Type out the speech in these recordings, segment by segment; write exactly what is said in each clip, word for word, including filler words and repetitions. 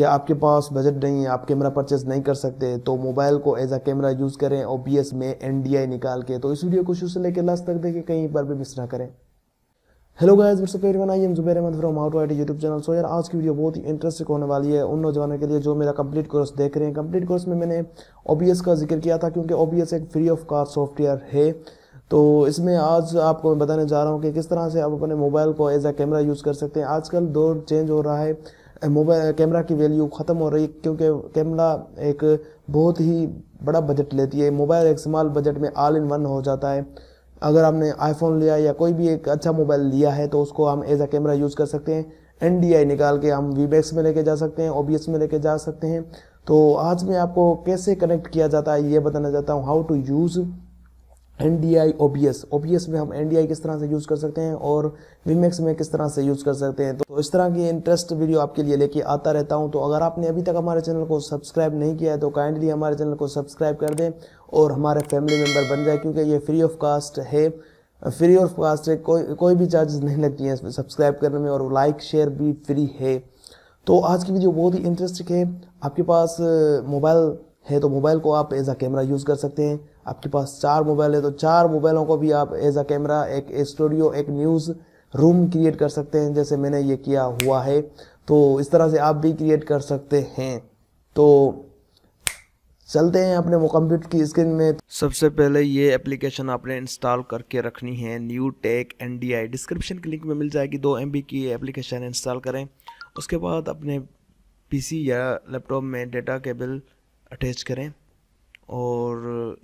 कि आपके पास बजट नहीं है, आप कैमरा परचेज नहीं कर सकते, तो मोबाइल को एज अ कैमरा यूज़ करें ओबीएस में एनडीआई निकाल के। तो इस वीडियो को शुरू से लेकर लास्ट तक देखें, कहीं पर भी मिस ना करें। Hello guys, what's up everyone, I am Zubair Ahmad from how to IT YouTube channel. So यार, आज की वीडियो बहुत ही इंटरेस्टिंग होने वाली है उन नौजवानों के लिए जो मेरा कंप्लीट कोर्स देख रहे हैं। कंप्लीट कोर्स में मैंने ओबीएस का जिक्र किया था क्योंकि ओबीएस एक फ्री ऑफ कॉस्ट सॉफ्टवेयर है। तो इसमें आज आपको मैं बताने जा रहा हूँ कि किस तरह से आप अपने मोबाइल को एज अ कैमरा यूज़ कर सकते हैं। आजकल दौर चेंज हो रहा है, मोबाइल कैमरा की वैल्यू ख़त्म हो रही है क्योंकि कैमरा एक बहुत ही बड़ा बजट लेती है। मोबाइल एक स्मॉल बजट में ऑल इन वन हो जाता है। अगर आपने आईफोन लिया या कोई भी एक अच्छा मोबाइल लिया है तो उसको हम एज अ कैमरा यूज़ कर सकते हैं। एनडीआई निकाल के हम वीमेक्स में लेके जा सकते हैं, ओबीएस में लेके जा सकते हैं। तो आज मैं आपको कैसे कनेक्ट किया जाता है ये बताना चाहता हूँ, how to use NDI OBS. OBS में हम एनडीआई किस तरह से यूज़ कर सकते हैं और वीमेक्स में किस तरह से यूज़ कर सकते हैं। तो इस तरह की इंटरेस्ट वीडियो आपके लिए लेके आता रहता हूं। तो अगर आपने अभी तक हमारे चैनल को सब्सक्राइब नहीं किया है तो काइंडली हमारे चैनल को सब्सक्राइब कर दें और हमारे फैमिली मेम्बर बन जाए क्योंकि ये फ्री ऑफ कास्ट है। फ्री ऑफ कास्ट है, कोई कोई भी चार्जेस नहीं लगती हैं इसमें सब्सक्राइब करने में, और लाइक शेयर भी फ्री है। तो आज की वीडियो बहुत ही इंटरेस्टिंग है। आपके पास मोबाइल है तो मोबाइल को आप एज अ कैमरा यूज़ कर सकते हैं। आपके पास चार मोबाइल है तो चार मोबाइलों को भी आप एज अ कैमरा, एक स्टूडियो, एक न्यूज़ रूम क्रिएट कर सकते हैं जैसे मैंने ये किया हुआ है। तो इस तरह से आप भी क्रिएट कर सकते हैं। तो चलते हैं अपने कंप्यूटर की स्क्रीन में। सबसे पहले ये एप्लीकेशन आपने इंस्टॉल करके रखनी है, न्यूटेक एनडीआई। डिस्क्रिप्शन के लिंक में मिल जाएगी। दो एमबी की एप्लीकेशन इंस्टॉल करें। उसके बाद अपने पीसी या लैपटॉप में डेटा केबल अटैच करें और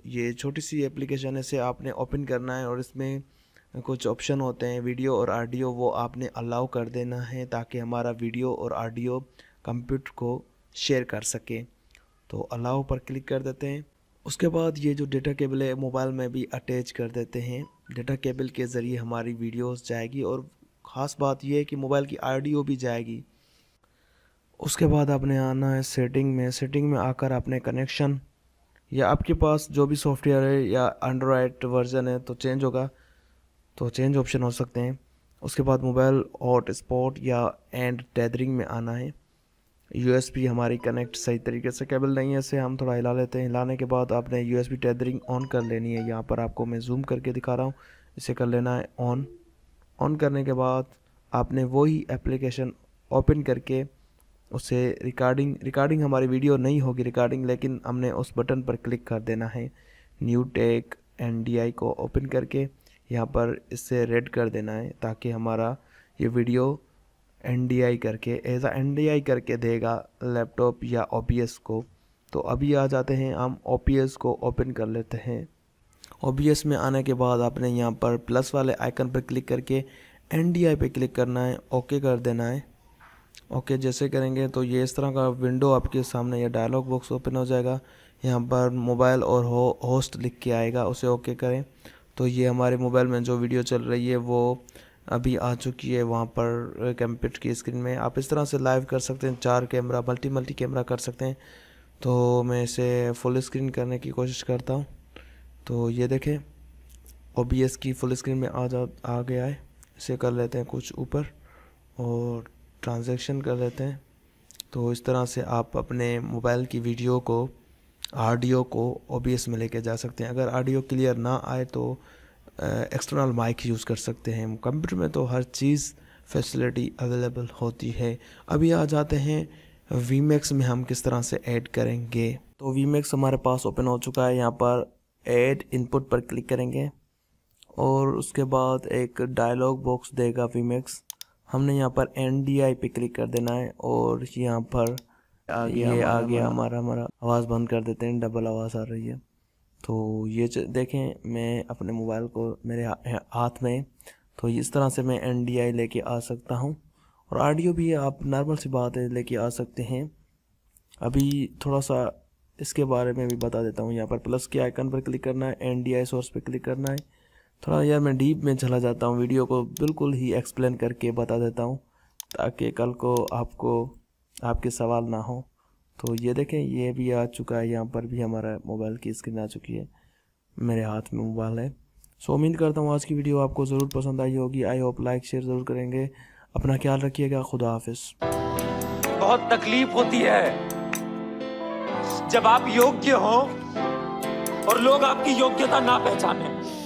ये छोटी सी एप्लीकेशन है, इसे आपने ओपन करना है और इसमें कुछ ऑप्शन होते हैं वीडियो और ऑडियो, वो आपने अलाउ कर देना है ताकि हमारा वीडियो और ऑडियो कंप्यूटर को शेयर कर सके। तो अलाउ पर क्लिक कर देते हैं। उसके बाद ये जो डेटा केबल है मोबाइल में भी अटैच कर देते हैं। डेटा केबल के ज़रिए हमारी वीडियोस जाएगी और ख़ास बात यह है कि मोबाइल की ऑडियो भी जाएगी। उसके बाद आपने आना है सेटिंग में। सेटिंग में आकर आपने कनेक्शन, या आपके पास जो भी सॉफ्टवेयर है या एंड्रॉयड वर्जन है तो चेंज होगा, तो चेंज ऑप्शन हो सकते हैं। उसके बाद मोबाइल हॉटस्पॉट या एंड टेदरिंग में आना है। यूएसबी हमारी कनेक्ट सही तरीके से केबल नहीं है, इसे हम थोड़ा हिला लेते हैं। हिलाने के बाद आपने यूएसबी टेदरिंग ऑन कर लेनी है। यहाँ पर आपको मैं जूम करके दिखा रहा हूँ, इसे कर लेना है ऑन। ऑन करने के बाद आपने वही एप्लीकेशन ओपन करके उसे रिकॉर्डिंग रिकॉर्डिंग हमारी वीडियो नहीं होगी रिकॉर्डिंग, लेकिन हमने उस बटन पर क्लिक कर देना है। न्यूटेक एनडीआई को ओपन करके यहाँ पर इससे रेड कर देना है ताकि हमारा ये वीडियो एनडीआई करके एज अ एनडीआई करके देगा लैपटॉप या ओबीएस को। तो अभी आ जाते हैं, हम ओबीएस को ओपन कर लेते हैं। ओबीएस में आने के बाद आपने यहाँ पर प्लस वाले आइकन पर क्लिक करके एनडीआई पर क्लिक करना है, ओके कर देना है। ओके okay, जैसे करेंगे तो ये इस तरह का विंडो आपके सामने या डायलॉग बॉक्स ओपन हो जाएगा। यहाँ पर मोबाइल और हो, होस्ट लिख के आएगा, उसे ओके okay करें। तो ये हमारे मोबाइल में जो वीडियो चल रही है वो अभी आ चुकी है वहाँ पर कंप्यूटर की स्क्रीन में। आप इस तरह से लाइव कर सकते हैं, चार कैमरा मल्टी मल्टी कैमरा कर सकते हैं। तो मैं इसे फुल स्क्रीन करने की कोशिश करता हूँ। तो ये देखें ओबीएस की फुल स्क्रीन में आ जा आ गया है। इसे कर लेते हैं कुछ ऊपर और ट्रांजैक्शन कर लेते हैं। तो इस तरह से आप अपने मोबाइल की वीडियो को, ऑडियो को ओबीएस में लेके जा सकते हैं। अगर ऑडियो क्लियर ना आए तो एक्सटर्नल माइक यूज़ कर सकते हैं। कंप्यूटर में तो हर चीज़ फैसिलिटी अवेलेबल होती है। अभी आ जाते हैं वीमेक्स में, हम किस तरह से ऐड करेंगे। तो वीमेक्स हमारे पास ओपन हो चुका है। यहाँ पर ऐड इनपुट पर क्लिक करेंगे और उसके बाद एक डायलॉग बॉक्स देगा वीमेक्स। हमने यहाँ पर एनडीआई पे क्लिक कर देना है और यहाँ पर ये आ गया हमारा हमारा आवाज़ बंद कर देते हैं, डबल आवाज़ आ रही है। तो ये देखें मैं अपने मोबाइल को मेरे हाथ में, तो इस तरह से मैं एनडीआई लेके आ सकता हूँ और ऑडियो भी आप नॉर्मल सी बात है लेके आ सकते हैं। अभी थोड़ा सा इसके बारे में भी बता देता हूँ। यहाँ पर प्लस के आइकन पर क्लिक करना है, एनडीआई सोर्स पर क्लिक करना है। थोड़ा यार मैं डीप में चला जाता हूँ, वीडियो को बिल्कुल ही एक्सप्लेन करके बता देता हूँ ताकि कल को आपको आपके सवाल ना हो। तो ये देखें ये भी आ चुका है, यहाँ पर भी हमारा मोबाइल की स्क्रीन आ चुकी है, मेरे हाथ में मोबाइल है। सो उम्मीद करता हूँ आज की वीडियो आपको ज़रूर पसंद आई होगी। आई होप लाइक शेयर ज़रूर करेंगे। अपना ख्याल रखिएगा, खुदा हाफिज़। बहुत तकलीफ होती है जब आप योग्य हो और लोग आपकी योग्यता ना पहचाने।